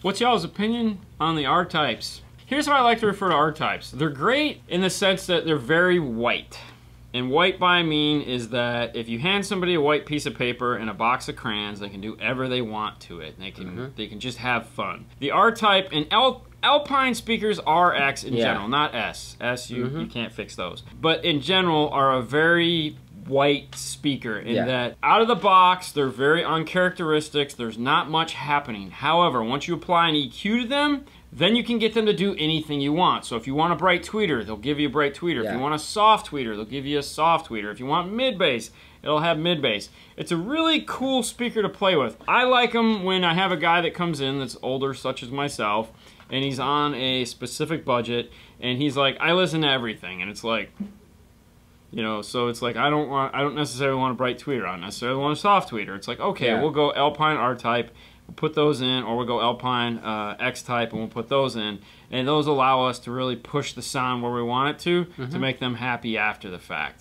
What's y'all's opinion on the R-Types? Here's how I like to refer to R-Types. They're great in the sense that they're very white. And white by mean is that if you hand somebody a white piece of paper and a box of crayons, they can do whatever they want to it. They can they can just have fun. The R-Type and Alpine speakers RX in general, not S. S, you can't fix those. But in general are a very white speaker in that out of the box, they're very uncharacteristic. There's not much happening. However, once you apply an EQ to them, then you can get them to do anything you want. So if you want a bright tweeter, they'll give you a bright tweeter. If you want a soft tweeter, they'll give you a soft tweeter. If you want mid-bass, it'll have mid-bass. It's a really cool speaker to play with. I like them when I have a guy that comes in that's older, such as myself, and he's on a specific budget, and he's like, I listen to everything, and it's like, you know, so it's like I don't necessarily want a bright tweeter, I don't necessarily want a soft tweeter. It's like, okay, we'll go Alpine R-Type, we'll put those in, or we'll go Alpine X-Type and we'll put those in. And those allow us to really push the sound where we want it to make them happy after the fact.